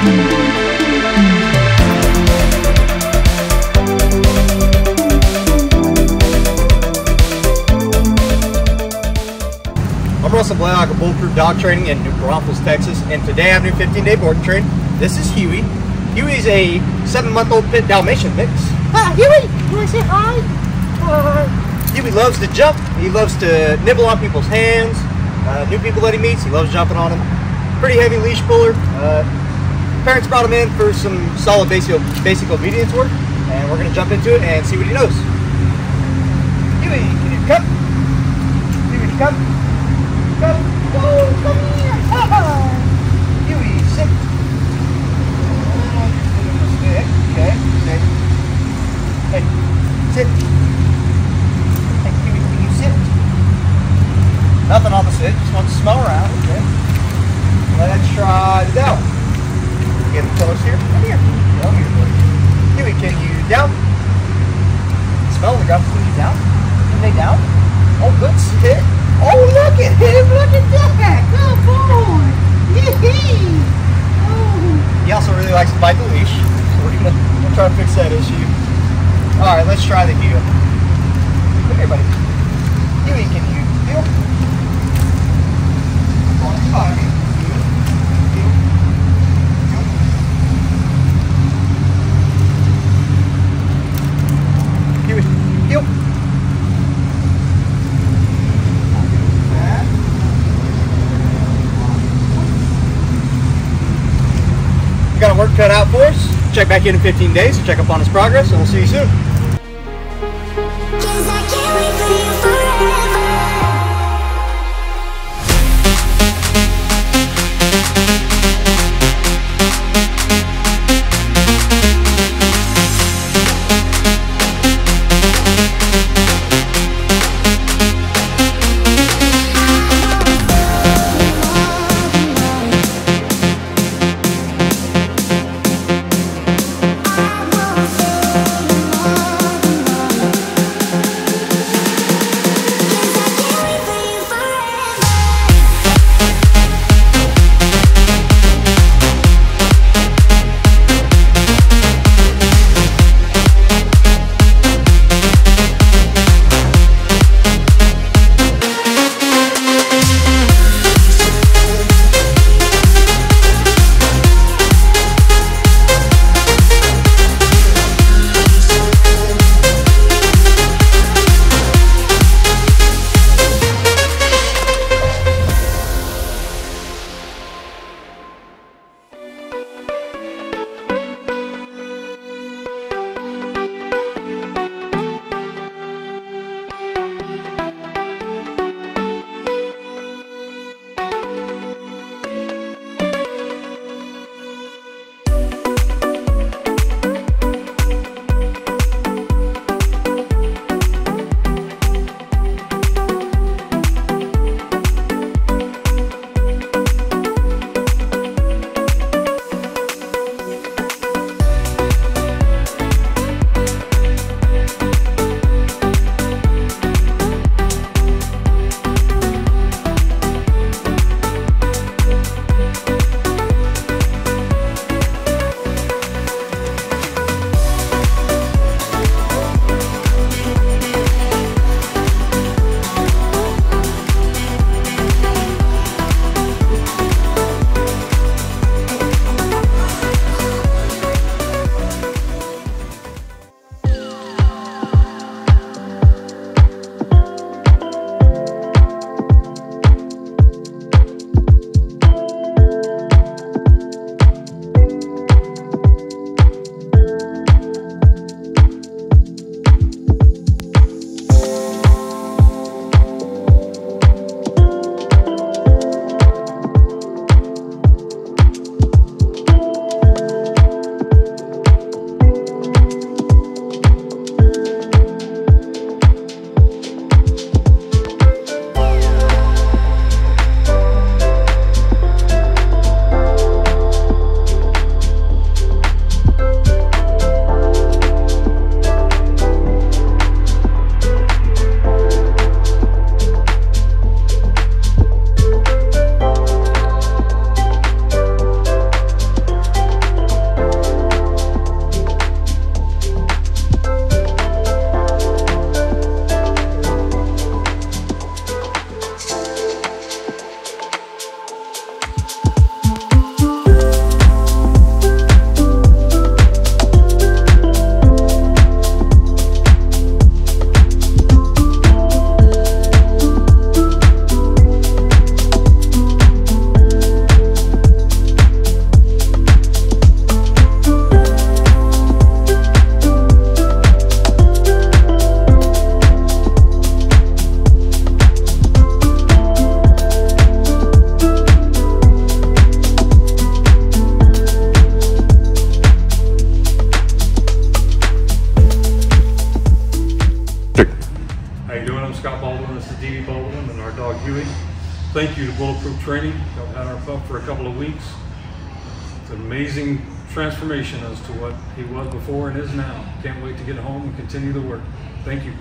I'm Russell Blaylock of Bulletproof Dog Training in New Braunfels, Texas, and today I'm doing 15-day boarding train. This is Huey. Huey's a 7-month-old pit Dalmatian mix. Hi, Huey! You want to say hi? Hi. Huey loves to jump. He loves to nibble on people's hands. New people that he meets, he loves jumping on them. Pretty heavy leash puller. Parents brought him in for some solid basic obedience work, and we're going to jump into it and see what he knows. Huey, can you come? Huey, come. Come, go, come here! Oh. Huey, sit. Stick. Okay, sit. Hey, sit. Hey, Huey, can you sit? Nothing opposite, just want to smell around, okay? Let's try the down. Get close here. Come here. Come here, boy. Huey, can you down? Smell the ground. Can you down? Can they down? Oh, good, sit. Oh, look at him! Look at that! Good boy! Yee-hee! Oh. He also really likes to bite the leash, so we're going to try to fix that issue. Alright, let's try the heel. Come here, buddy. Huey, can you heel? Oh, okay. Heel. Heel. Heel. Huey, heel. Got work cut out for us. Check back in 15 days to check up on his progress, and we'll see you soon. Thank you to Bulletproof Training. I've had our pup for a couple of weeks. It's an amazing transformation as to what he was before and is now. Can't wait to get home and continue the work. Thank you.